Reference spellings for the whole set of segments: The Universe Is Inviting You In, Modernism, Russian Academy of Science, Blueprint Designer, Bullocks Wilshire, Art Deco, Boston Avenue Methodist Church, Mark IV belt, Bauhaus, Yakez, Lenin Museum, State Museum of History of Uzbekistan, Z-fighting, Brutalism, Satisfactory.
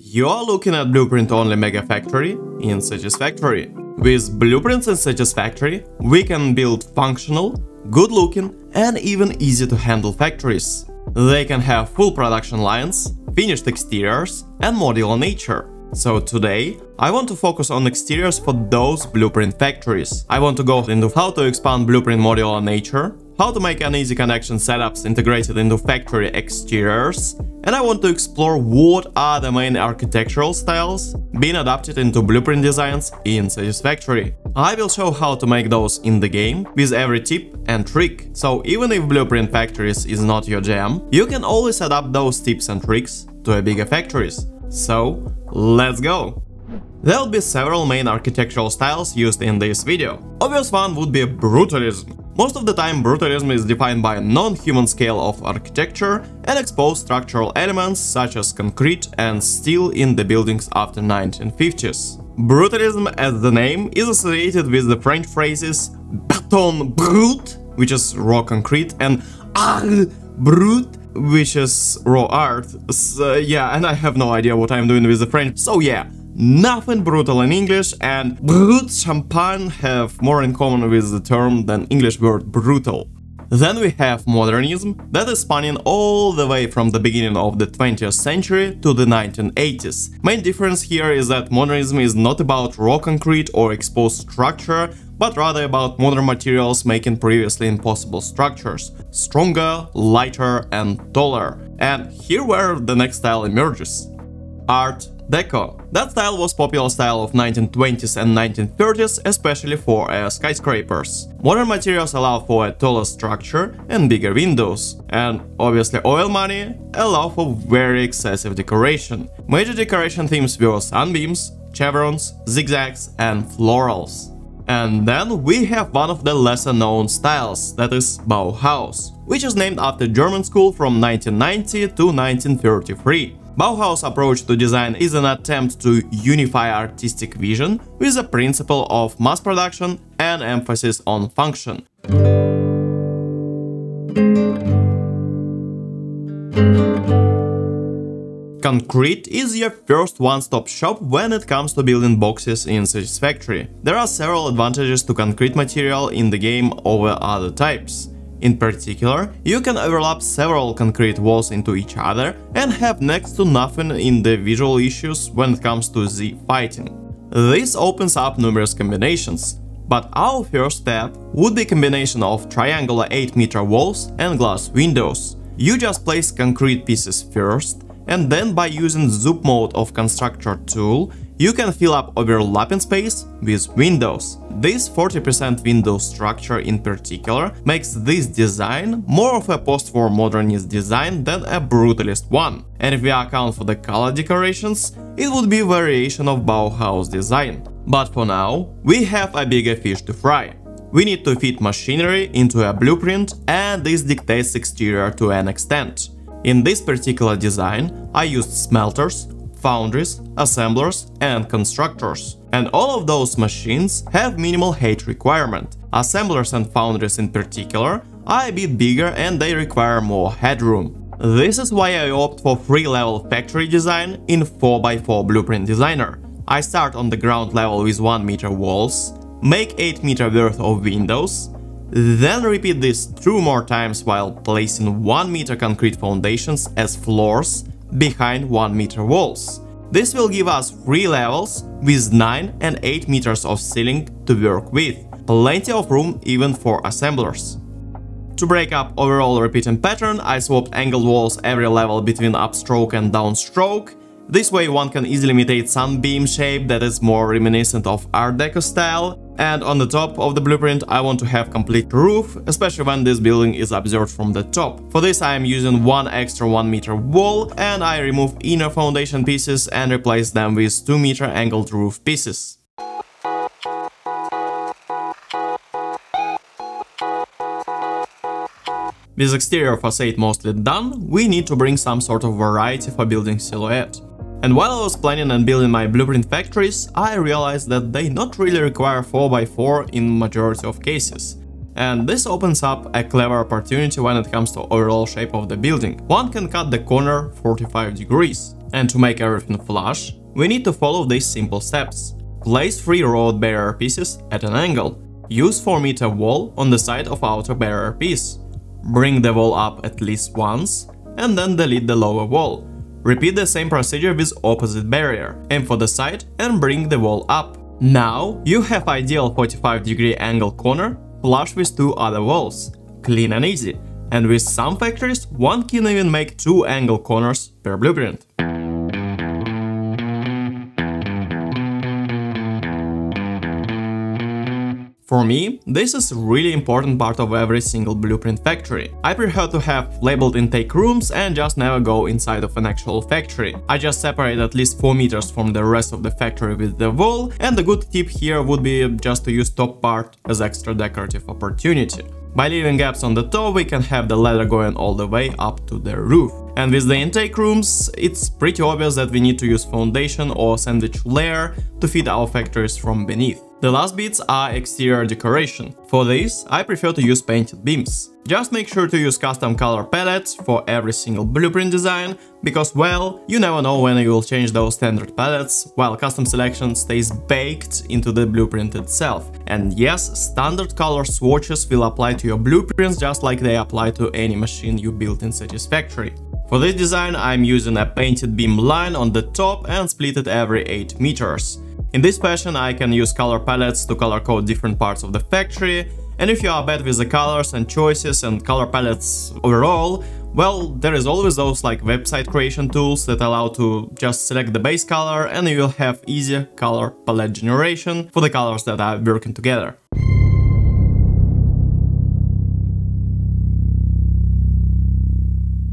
You're looking at Blueprint Only Mega Factory in Satisfactory. With blueprints in Satisfactory, we can build functional, good-looking and even easy-to-handle factories. They can have full production lines, finished exteriors and modular nature. So today, I want to focus on exteriors for those blueprint factories. I want to go into how to expand blueprint modular nature, how to make uneasy connection setups integrated into factory exteriors, and I want to explore what are the main architectural styles being adapted into blueprint designs in Satisfactory. I will show how to make those in the game with every tip and trick. So even if blueprint factories is not your jam, you can always adapt those tips and tricks to bigger factories. So let's go! There'll be several main architectural styles used in this video. Obvious one would be Brutalism. Most of the time, Brutalism is defined by a non-human scale of architecture and exposed structural elements such as concrete and steel in the buildings after 1950s. Brutalism, as the name, is associated with the French phrases "béton brut", which is raw concrete, and "art brut", which is raw art. So, yeah, and I have no idea what I'm doing with the French, so yeah. Nothing brutal in English, and brut champagne have more in common with the term than English word brutal. Then we have Modernism, that is spanning all the way from the beginning of the 20th century to the 1980s. Main difference here is that Modernism is not about raw concrete or exposed structure, but rather about modern materials making previously impossible structures stronger, lighter and taller. And here where the next style emerges. Art Deco. That style was popular style of 1920s and 1930s, especially for skyscrapers. Modern materials allow for a taller structure and bigger windows. And obviously oil money allow for very excessive decoration. Major decoration themes were sunbeams, chevrons, zigzags and florals. And then we have one of the lesser known styles, that is Bauhaus, which is named after German school from 1990 to 1933. Bauhaus' approach to design is an attempt to unify artistic vision with the principle of mass production and emphasis on function. Concrete is your first one-stop shop when it comes to building boxes in Satisfactory. There are several advantages to concrete material in the game over other types. In particular, you can overlap several concrete walls into each other and have next to nothing in the visual issues when it comes to the fighting. This opens up numerous combinations, but our first step would be combination of triangular 8-meter walls and glass windows. You just place concrete pieces first, and then by using zoom mode of constructor tool, you can fill up overlapping space with windows. This 40% window structure in particular makes this design more of a post-war modernist design than a brutalist one. And if we account for the color decorations, it would be a variation of Bauhaus design. But for now, we have a bigger fish to fry. We need to fit machinery into a blueprint, and this dictates exterior to an extent. In this particular design, I used smelters, foundries, assemblers and constructors. And all of those machines have minimal height requirement. Assemblers and foundries in particular are a bit bigger and they require more headroom. This is why I opt for 3-level factory design in 4x4 Blueprint Designer. I start on the ground level with 1-meter walls, make 8-meter worth of windows, then repeat this 2 more times while placing 1-meter concrete foundations as floors behind 1-meter walls. This will give us 3 levels with 9 and 8 meters of ceiling to work with, plenty of room even for assemblers. To break up overall repeating pattern, I swapped angled walls every level between upstroke and downstroke. This way one can easily imitate sunbeam shape that is more reminiscent of Art Deco style. And on the top of the blueprint I want to have complete roof, especially when this building is observed from the top. For this I am using 1 extra 1-meter wall, and I remove inner foundation pieces and replace them with 2-meter angled roof pieces. With exterior facade mostly done, we need to bring some sort of variety for building silhouette. And while I was planning and building my blueprint factories, I realized that they not really require 4x4 in majority of cases. And this opens up a clever opportunity when it comes to overall shape of the building. One can cut the corner 45 degrees. and to make everything flush, we need to follow these simple steps. Place 3 road barrier pieces at an angle. Use 4 meter wall on the side of outer barrier piece. Bring the wall up at least once and then delete the lower wall. Repeat the same procedure with opposite barrier, aim for the side and bring the wall up. Now you have ideal 45-degree angle corner flush with 2 other walls, clean and easy, and with some factories one can even make 2 angle corners per blueprint. For me, this is a really important part of every single blueprint factory. I prefer to have labeled intake rooms and just never go inside of an actual factory. I just separate at least 4 meters from the rest of the factory with the wall, and a good tip here would be just to use top part as extra decorative opportunity. By leaving gaps on the top, we can have the ladder going all the way up to the roof. And with the intake rooms, it's pretty obvious that we need to use foundation or sandwich layer to feed our factories from beneath. The last bits are exterior decoration. For this, I prefer to use painted beams. Just make sure to use custom color palettes for every single blueprint design, because, well, you never know when you will change those standard palettes, while custom selection stays baked into the blueprint itself. And yes, standard color swatches will apply to your blueprints just like they apply to any machine you built in Satisfactory. For this design, I'm using a painted beam line on the top and split it every 8 meters. In this fashion, I can use color palettes to color code different parts of the factory, and if you are bad with the colors and choices and color palettes overall, well, there is always those like website creation tools that allow to just select the base color and you will have easier color palette generation for the colors that are working together.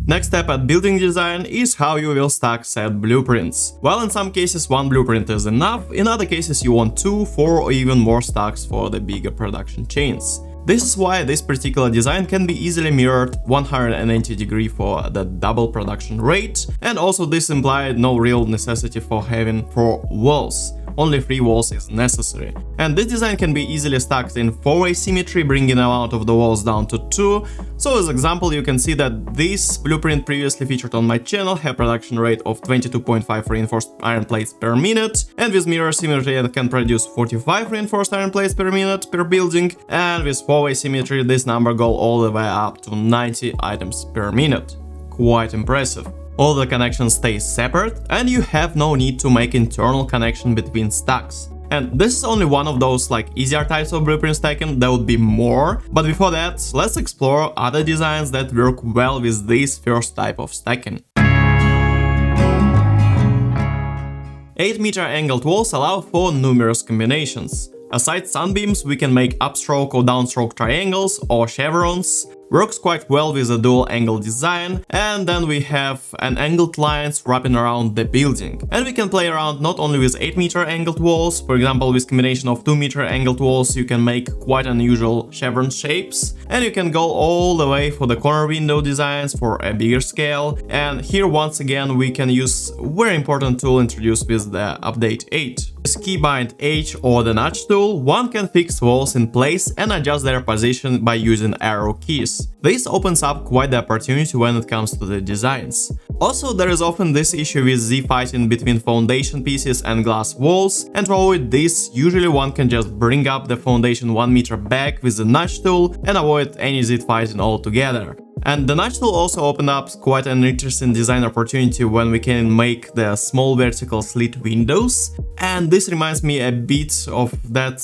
Next step at building design is how you will stack said blueprints. While in some cases one blueprint is enough, in other cases you want 2, 4 or even more stacks for the bigger production chains. This is why this particular design can be easily mirrored 180-degree for the double production rate, and also this implied no real necessity for having 4 walls. Only 3 walls is necessary. And this design can be easily stacked in 4-way symmetry, bringing the amount of the walls down to 2. So as example, you can see that this blueprint previously featured on my channel had production rate of 22.5 reinforced iron plates per minute, and with mirror symmetry it can produce 45 reinforced iron plates per minute per building, and with 4-way symmetry this number goes all the way up to 90 items per minute. Quite impressive. All the connections stay separate and you have no need to make internal connection between stacks. And this is only one of those like easier types of blueprint stacking, there would be more, but before that, let's explore other designs that work well with this first type of stacking. 8-meter angled walls allow for numerous combinations. Aside sunbeams, we can make upstroke or downstroke triangles or chevrons. Works quite well with a dual angle design, and then we have an angled lines wrapping around the building. And we can play around not only with 8-meter angled walls, for example with combination of 2-meter angled walls you can make quite unusual chevron shapes, and you can go all the way for the corner window designs for a bigger scale. And here once again we can use very important tool introduced with the update 8. With Keybind H or the notch tool, one can fix walls in place and adjust their position by using arrow keys. This opens up quite the opportunity when it comes to the designs. Also, there is often this issue with Z-fighting between foundation pieces and glass walls, and to avoid this, usually one can just bring up the foundation 1 meter back with the notch tool and avoid any Z-fighting altogether. And the notch tool also opened up quite an interesting design opportunity when we can make the small vertical slit windows. And this reminds me a bit of that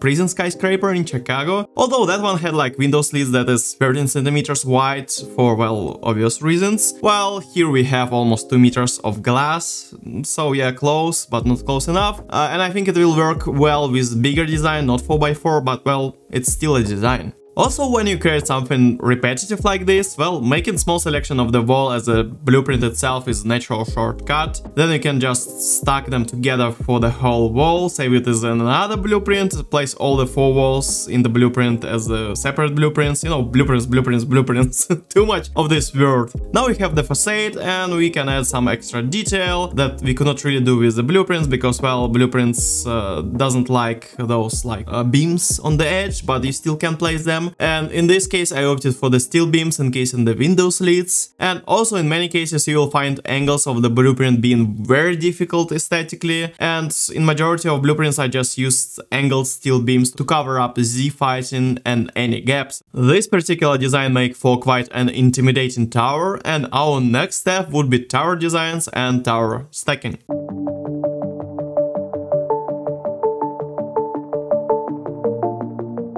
prison skyscraper in Chicago, although that one had like window slits that is 13 centimeters wide for, well, obvious reasons, while here we have almost 2 meters of glass, so yeah, close, but not close enough, and I think it will work well with bigger design, not 4x4, but well, it's still a design. Also, when you create something repetitive like this, well, making small selection of the wall as a blueprint itself is a natural shortcut. Then you can just stack them together for the whole wall, save it as another blueprint, place all the 4 walls in the blueprint as separate blueprints, you know, blueprints. Too much of this word. Now we have the facade and we can add some extra detail that we could not really do with the blueprints because, well, blueprints doesn't like those like beams on the edge, but you still can place them. them, and in this case I opted for the steel beams encased in the window slits. And also in many cases you will find angles of the blueprint being very difficult aesthetically, and in majority of blueprints I just used angled steel beams to cover up Z-fighting and any gaps. This particular design makes for quite an intimidating tower, and our next step would be tower designs and tower stacking.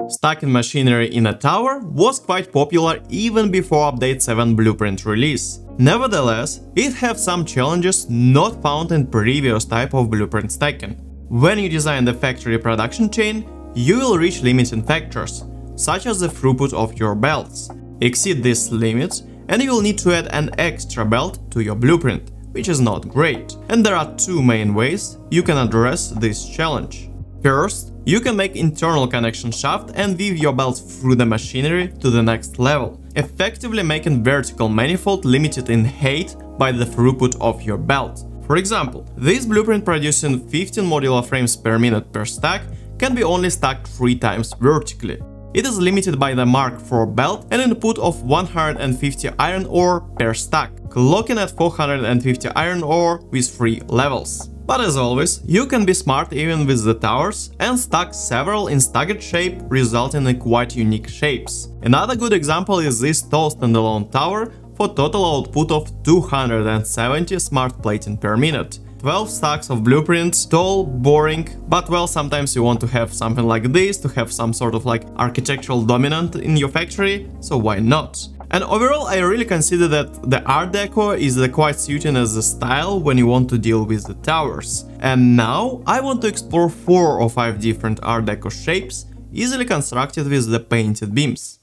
Stacking machinery in a tower was quite popular even before Update 7 blueprint release. Nevertheless, it had some challenges not found in previous type of blueprint stacking. When you design the factory production chain, you will reach limiting factors, such as the throughput of your belts. Exceed this limit, and you will need to add an extra belt to your blueprint, which is not great. And there are two main ways you can address this challenge. First, you can make internal connection shaft and weave your belt through the machinery to the next level, effectively making vertical manifold limited in height by the throughput of your belt. For example, this blueprint producing 15 modular frames per minute per stack can be only stacked 3 times vertically. It is limited by the Mark IV belt and input of 150 iron ore per stack, clocking at 450 iron ore with 3 levels. But as always, you can be smart even with the towers and stack several in staggered shape, resulting in quite unique shapes. Another good example is this tall standalone tower for total output of 270 smart plating per minute. 12 stacks of blueprints, tall, boring, but well, sometimes you want to have something like this, to have some sort of like architectural dominant in your factory, so why not? And overall, I really consider that the Art Deco is quite suiting as a style when you want to deal with the towers. And now I want to explore 4 or 5 different Art Deco shapes, easily constructed with the painted beams.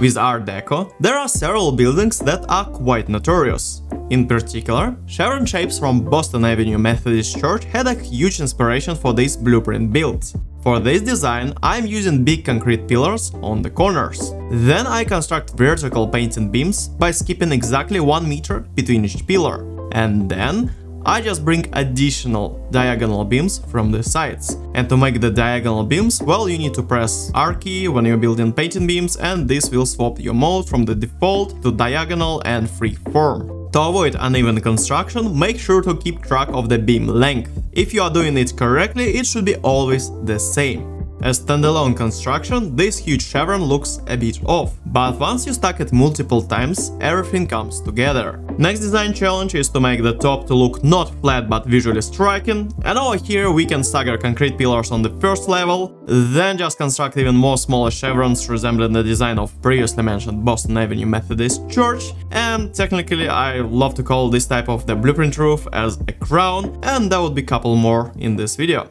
With Art Deco, there are several buildings that are quite notorious. In particular, chevron shapes from Boston Avenue Methodist Church had a huge inspiration for this blueprint build. For this design, I'm using big concrete pillars on the corners. Then I construct vertical painting beams by skipping exactly 1 meter between each pillar. And then I just bring additional diagonal beams from the sides. And to make the diagonal beams, well, you need to press R key when you're building painting beams, and this will swap your mode from the default to diagonal and free form. To avoid uneven construction, make sure to keep track of the beam length. If you are doing it correctly, it should be always the same. As standalone construction, this huge chevron looks a bit off, but once you stack it multiple times, everything comes together. Next design challenge is to make the top to look not flat but visually striking, and over here we can stagger concrete pillars on the first level, then just construct even more smaller chevrons resembling the design of previously mentioned Boston Avenue Methodist Church, and technically I love to call this type of the blueprint roof as a crown, and there would be a couple more in this video.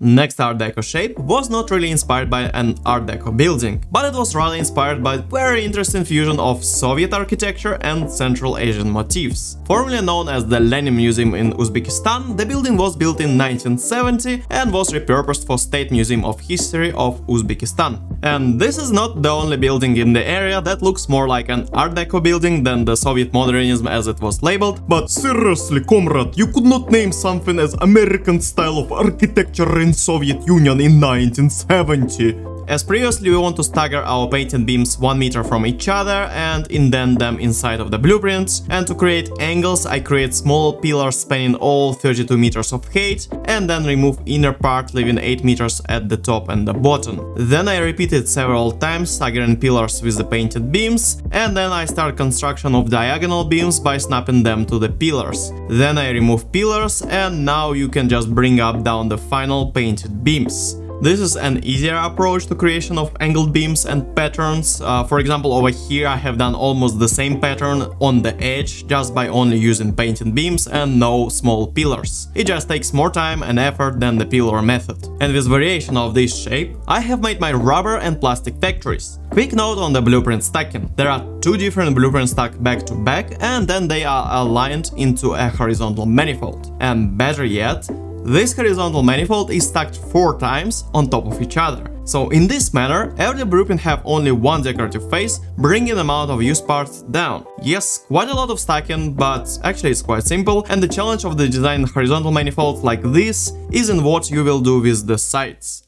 Next Art Deco shape was not really inspired by an Art Deco building, but it was rather inspired by very interesting fusion of Soviet architecture and Central Asian motifs. Formerly known as the Lenin Museum in Uzbekistan, the building was built in 1970 and was repurposed for State Museum of History of Uzbekistan. And this is not the only building in the area that looks more like an Art Deco building than the Soviet modernism as it was labeled, but seriously, comrade, you could not name something as American style of architecture in Soviet Union in 1970. As previously, we want to stagger our painted beams 1 meter from each other and indent them inside of the blueprints. And to create angles, I create small pillars spanning all 32 meters of height and then remove inner part, leaving 8 meters at the top and the bottom. Then I repeat it several times, staggering pillars with the painted beams, and then I start construction of diagonal beams by snapping them to the pillars. Then I remove pillars, and now you can just bring up down the final painted beams. This is an easier approach to creation of angled beams and patterns. For example, over here I have done almost the same pattern on the edge just by only using painted beams and no small pillars. It just takes more time and effort than the pillar method. And with variation of this shape, I have made my rubber and plastic factories. Quick note on the blueprint stacking. There are 2 different blueprints stacked back to back, and then they are aligned into a horizontal manifold. And better yet, this horizontal manifold is stacked 4 times on top of each other, So in this manner, every blueprint have only one decorative phase, bringing the amount of used parts down. Yes, quite a lot of stacking, but actually it's quite simple, and the challenge of the design horizontal manifold like this isn't what you will do with the sides.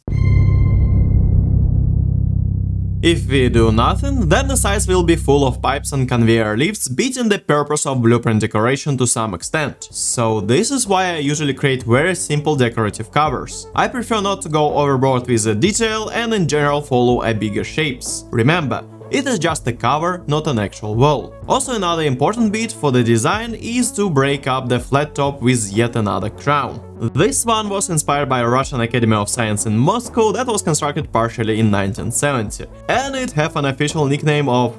If we do nothing, then the sides will be full of pipes and conveyor lifts, beating the purpose of blueprint decoration to some extent. So this is why I usually create very simple decorative covers. I prefer not to go overboard with the detail and in general follow a bigger shapes. Remember, it is just a cover, not an actual wall. Also, another important bit for the design is to break up the flat top with yet another crown. This one was inspired by Russian Academy of Science in Moscow that was constructed partially in 1970. And it have an official nickname of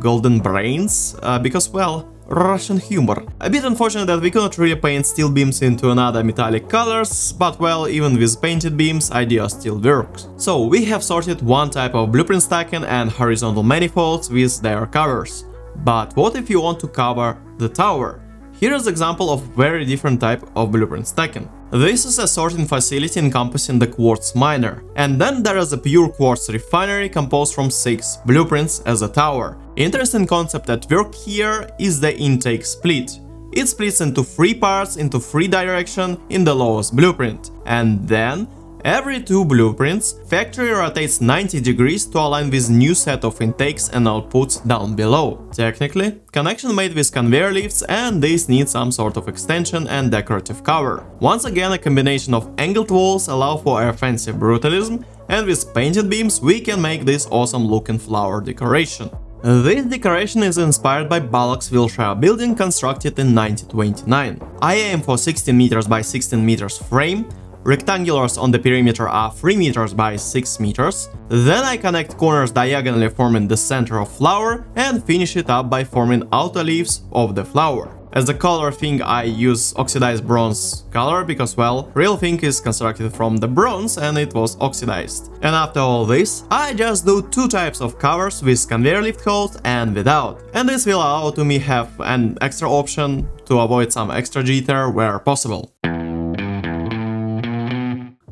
Golden Brains, because, well, Russian humor. A bit unfortunate that we couldn't really paint steel beams into another metallic colors, but well, even with painted beams, idea still works. So we have sorted one type of blueprint stacking and horizontal manifolds with their covers. But what if you want to cover the tower? Here is an example of very different type of blueprint stacking. This is a sorting facility encompassing the quartz miner. And then there is a pure quartz refinery composed from 6 blueprints as a tower. Interesting concept at work here is the intake split. It splits into 3 parts into 3 directions in the lowest blueprint. And then, every 2 blueprints, factory rotates 90 degrees to align with new set of intakes and outputs down below. Technically, connection made with conveyor lifts, and this needs some sort of extension and decorative cover. Once again, a combination of angled walls allow for a fancy brutalism, and with painted beams we can make this awesome looking flower decoration. This decoration is inspired by Bullocks Wilshire building constructed in 1929. I aim for 16 meters by 16 meters frame. Rectangulars on the perimeter are 3 meters by 6 meters. Then I connect corners diagonally, forming the center of flower, and finish it up by forming outer leaves of the flower. As a color thing, I use oxidized bronze color because, well, real thing is constructed from the bronze and it was oxidized. And after all this, I just do 2 types of covers with conveyor lift holes and without. And this will allow to me have an extra option to avoid some extra jitter where possible.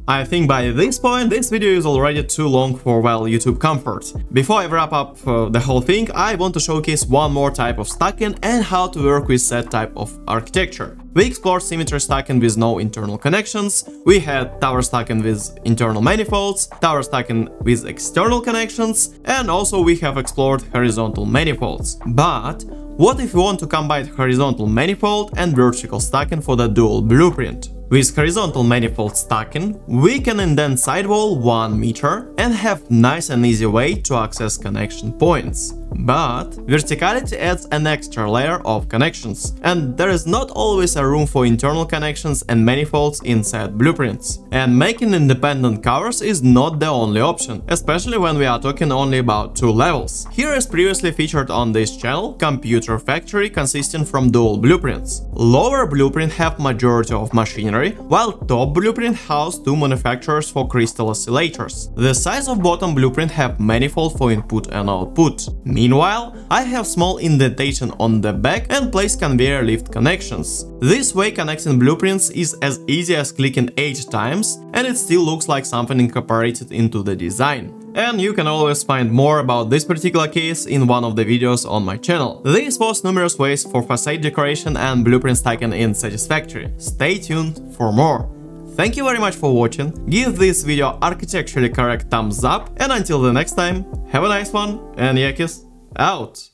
I think by this point, this video is already too long for, well, YouTube comfort. Before I wrap up the whole thing, I want to showcase one more type of stacking and how to work with that type of architecture. We explored symmetry stacking with no internal connections, we had tower stacking with internal manifolds, tower stacking with external connections, and also we have explored horizontal manifolds. But what if you want to combine horizontal manifold and vertical stacking for the dual blueprint? With horizontal manifold stacking, we can indent sidewall 1 meter and have nice and easy way to access connection points. But verticality adds an extra layer of connections, and there is not always a room for internal connections and manifolds inside blueprints. And making independent covers is not the only option, especially when we are talking only about 2 levels. Here is previously featured on this channel computer factory consisting from dual blueprints. Lower blueprint have majority of machinery, while top blueprint house 2 manufacturers for crystal oscillators. The size of bottom blueprint have manifold for input and output. Meanwhile, I have small indentation on the back and place conveyor lift connections. This way connecting blueprints is as easy as clicking 8 times, and it still looks like something incorporated into the design. And you can always find more about this particular case in one of the videos on my channel. This was numerous ways for facade decoration and blueprint stacking in Satisfactory. Stay tuned for more. Thank you very much for watching, give this video architecturally correct thumbs up, and until the next time, have a nice one, and Yakez out!